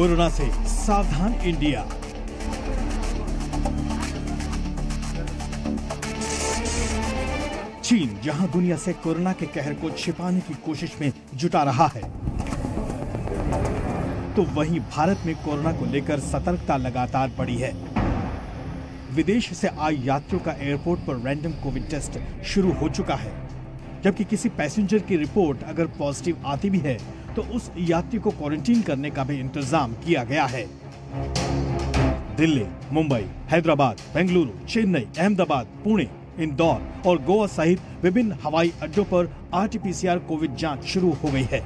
Corona से सावधान India. चीन जहां दुनिया से कोरोना के कहर को छिपाने की कोशिश में जुटा रहा है, तो वहीं भारत में कोरोना को लेकर सतर्कता लगातार बढ़ी है। विदेश से आए यात्रियों का एयरपोर्ट पर रैंडम कोविड टेस्ट शुरू हो चुका है, जबकि किसी पैसेंजर की रिपोर्ट अगर पॉजिटिव आती भी है तो उस यात्री को क्वारंटीन करने का भी इंतजाम किया गया है। दिल्ली, मुंबई, हैदराबाद, बेंगलुरु, चेन्नई, अहमदाबाद, पुणे, इंदौर और गोवा सहित विभिन्न हवाई अड्डों पर आरटीपीसीआर कोविड जांच शुरू हो गई है।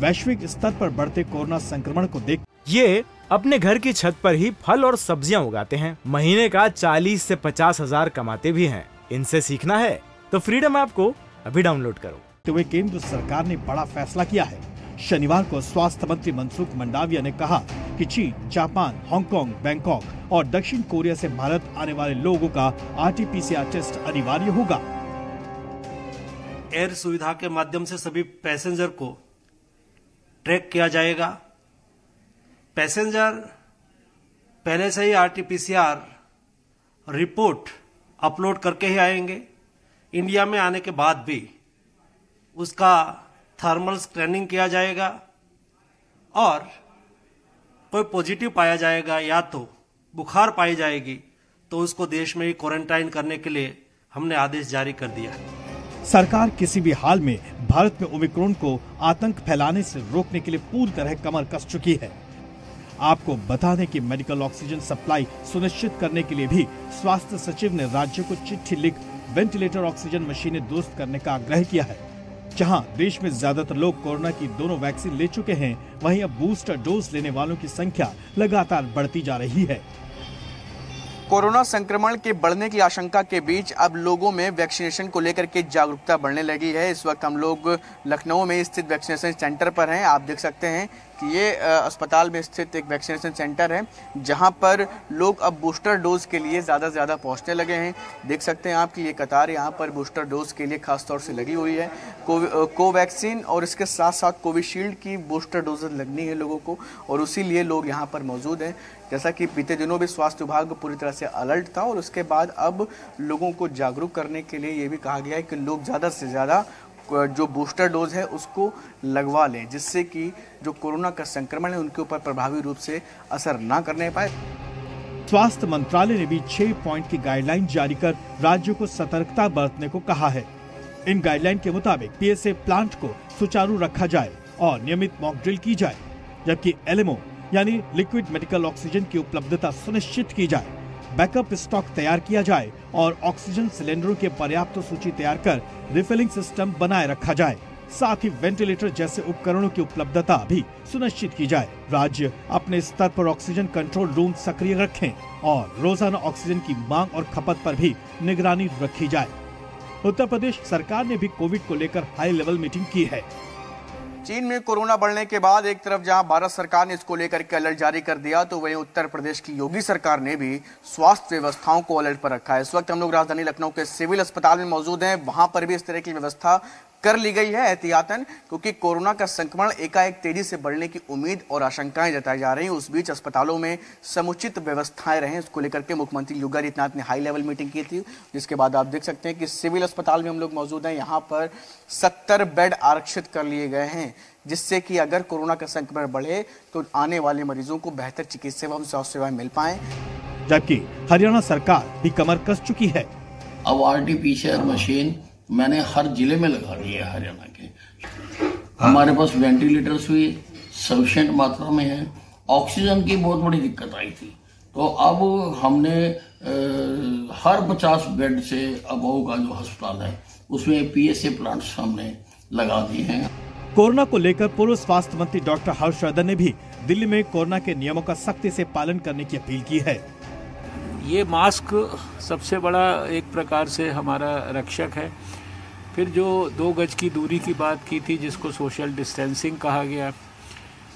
वैश्विक स्तर पर बढ़ते कोरोना संक्रमण को देख ये अपने घर की छत पर ही फल और सब्जियां उगाते हैं। महीने का 40 से 50 हजार कमाते भी हैं। इनसे सीखना है तो फ्रीडम ऐप को अभी डाउनलोड करो। तो वे केंद्र सरकार ने बड़ा फैसला किया है। शनिवार को स्वास्थ्य मंत्री मनसुख मंडाविया ने कहा कि चीन, जापान, हांगकांग, बैंकॉक और दक्षिण कोरिया से भारत आने वाले लोगों का आरटीपीसीआर टेस्ट अनिवार्य होगा। एयर सुविधा के माध्यम से सभी पैसेंजर को ट्रैक किया जाएगा। पैसेंजर पहले से ही आरटीपीसीआर रिपोर्ट अपलोड करके ही आएंगे। इंडिया में आने के बाद भी उसका थर्मल स्कैनिंग किया जाएगा और कोई पॉजिटिव पाया जाएगा या तो बुखार पाई जाएगी तो उसको देश में ही क्वारंटाइन करने के लिए हमने आदेश जारी कर दिया। सरकार किसी भी हाल में भारत में ओमिक्रॉन को आतंक फैलाने से रोकने के लिए पूरी तरह कमर कस चुकी है। आपको बता दें कि मेडिकल ऑक्सीजन सप्लाई सुनिश्चित करने के लिए भी स्वास्थ्य सचिव ने राज्यों को चिट्ठी लिख वेंटिलेटर ऑक्सीजन मशीनें दुरुस्त करने का आग्रह किया है। जहां देश में ज्यादातर लोग कोरोना की दोनों वैक्सीन ले चुके हैं, वहीं अब बूस्टर डोज लेने वालों की संख्या लगातार बढ़ती जा रही है। कोरोना संक्रमण के बढ़ने की आशंका के बीच अब लोगों में वैक्सीनेशन को लेकर के जागरूकता बढ़ने लगी है। इस वक्त हम लोग लखनऊ में स्थित वैक्सीनेशन सेंटर पर हैं। आप देख सकते हैं कि ये अस्पताल में स्थित एक वैक्सीनेशन सेंटर है, जहां पर लोग अब बूस्टर डोज के लिए ज़्यादा से ज़्यादा पहुंचने लगे हैं। देख सकते हैं आप कि ये कतार यहाँ पर बूस्टर डोज के लिए खास तौर से लगी हुई है। कोवैक्सीन और इसके साथ साथ कोविशील्ड की बूस्टर डोज लगनी है लोगों को और उसी लिए लोग यहाँ पर मौजूद हैं। जैसा कि बीते दिनों भी स्वास्थ्य विभाग पूरी तरह से अलर्ट था और उसके बाद अब लोगों को जागरूक करने के लिए ये भी कहा गया है कि लोग ज़्यादा से ज़्यादा जो बूस्टर डोज है उसको लगवा लें, जिससे कि जो कोरोना का संक्रमण है उनके ऊपर प्रभावी रूप से असर ना करने पाए। स्वास्थ्य मंत्रालय ने भी 6 पॉइंट की गाइडलाइन जारी कर राज्यों को सतर्कता बरतने को कहा है। इन गाइडलाइन के मुताबिक पीएसए प्लांट को सुचारू रखा जाए और नियमित मॉक ड्रिल की जाए, जबकि एलएमओ यानी लिक्विड मेडिकल ऑक्सीजन की उपलब्धता सुनिश्चित की जाए, बैकअप स्टॉक तैयार किया जाए और ऑक्सीजन सिलेंडरों के पर्याप्त सूची तैयार कर रिफिलिंग सिस्टम बनाए रखा जाए। साथ ही वेंटिलेटर जैसे उपकरणों की उपलब्धता भी सुनिश्चित की जाए। राज्य अपने स्तर पर ऑक्सीजन कंट्रोल रूम सक्रिय रखें और रोजाना ऑक्सीजन की मांग और खपत पर भी निगरानी रखी जाए। उत्तर प्रदेश सरकार ने भी कोविड को लेकर हाई लेवल मीटिंग की है। चीन में कोरोना बढ़ने के बाद एक तरफ जहां भारत सरकार ने इसको लेकर के अलर्ट जारी कर दिया, तो वहीं उत्तर प्रदेश की योगी सरकार ने भी स्वास्थ्य व्यवस्थाओं को अलर्ट पर रखा है। इस वक्त हम लोग राजधानी लखनऊ के सिविल अस्पताल में मौजूद हैं। वहां पर भी इस तरह की व्यवस्था कर ली गई है एहतियातन, क्योंकि कोरोना का संक्रमण एकाएक तेजी से बढ़ने की उम्मीद और आशंकाएं जताई जा रही हैं। उस बीच अस्पतालों में समुचित व्यवस्थाएं रहें, इसको लेकर के मुख्यमंत्री योगी आदित्यनाथ ने हाई लेवल मीटिंग की थी, जिसके बाद आप देख सकते हैं कि सिविल अस्पताल में हम लोग मौजूद हैं। यहाँ पर 70 बेड आरक्षित कर लिए गए हैं, जिससे कि अगर कोरोना का संक्रमण बढ़े तो आने वाले मरीजों को बेहतर चिकित्सा एवं स्वास्थ्य सेवाएं मिल पाए। जबकि हरियाणा सरकार भी कमर कस चुकी है। अब आरटीपीसीआर मशीन मैंने हर जिले में लगा दिया है हरियाणा के। हमारे पास वेंटिलेटर्स भी सफिशेंट मात्रा में है। ऑक्सीजन की बहुत बड़ी दिक्कत आई थी, तो अब हमने हर 50 बेड से अबव का जो अस्पताल है उसमें पीएसए प्लांट्स हमने लगा दिए हैं। कोरोना को लेकर पूर्व स्वास्थ्य मंत्री डॉक्टर हर्षवर्धन ने भी दिल्ली में कोरोना के नियमों का सख्ती से पालन करने की अपील की है। ये मास्क सबसे बड़ा एक प्रकार से हमारा रक्षक है। फिर जो 2 गज की दूरी की बात की थी, जिसको सोशल डिस्टेंसिंग कहा गया,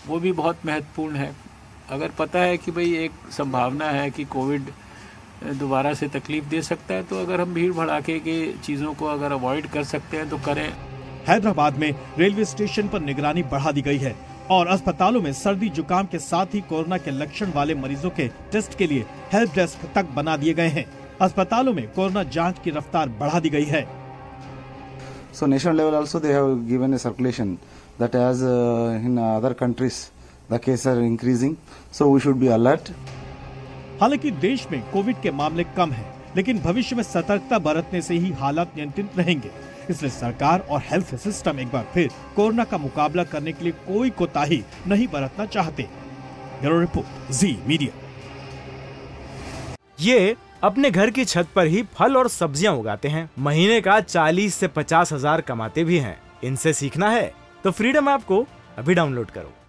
वो भी बहुत महत्वपूर्ण है। अगर पता है कि भाई एक संभावना है कि कोविड दोबारा से तकलीफ दे सकता है, तो अगर हम भीड़ भड़ाके के चीज़ों को अगर अवॉइड कर सकते हैं तो करें। हैदराबाद में रेलवे स्टेशन पर निगरानी बढ़ा दी गई है। और अस्पतालों में सर्दी जुकाम के साथ ही कोरोना के लक्षण वाले मरीजों के टेस्ट के लिए हेल्प डेस्क तक बना दिए गए हैं। अस्पतालों में कोरोना जांच की रफ्तार बढ़ा दी गई है। So national level also they have given a circulation that as in other countries the cases are increasing, so we should be alert. हालांकि देश में कोविड के मामले कम हैं, लेकिन भविष्य में सतर्कता बरतने से ही हालात नियंत्रित रहेंगे। इसलिए सरकार और हेल्थ सिस्टम एक बार फिर कोरोना का मुकाबला करने के लिए कोई कोताही नहीं बरतना चाहते। Bureau report, Zee media. ये अपने घर की छत पर ही फल और सब्जियां उगाते हैं। महीने का 40 से 50 हजार कमाते भी हैं। इनसे सीखना है तो फ्रीडम ऐप को अभी डाउनलोड करो।